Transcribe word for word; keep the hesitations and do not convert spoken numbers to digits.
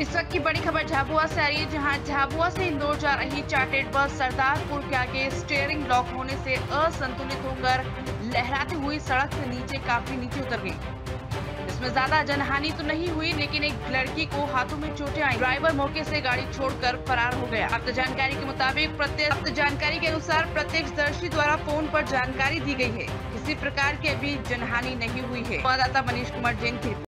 इस वक्त की बड़ी खबर झाबुआ से आ रही है, जहां झाबुआ से इंदौर जा रही चार्टेड बस सरदारपुर के आगे स्टीयरिंग ब्लॉक होने से असंतुलित होकर लहराते हुई सड़क से नीचे काफी नीचे उतर गई। इसमें ज्यादा जनहानि तो नहीं हुई, लेकिन एक लड़की को हाथों में चोटें आई। ड्राइवर मौके से गाड़ी छोड़कर फरार हो गया। प्राप्त जानकारी के मुताबिक प्रत्यक्ष जानकारी के अनुसार प्रत्यक्षदर्शी द्वारा फोन पर जानकारी दी गयी है। किसी प्रकार की अभी जनहानि नहीं हुई है। संवाददाता मनीष कुमार जैन की।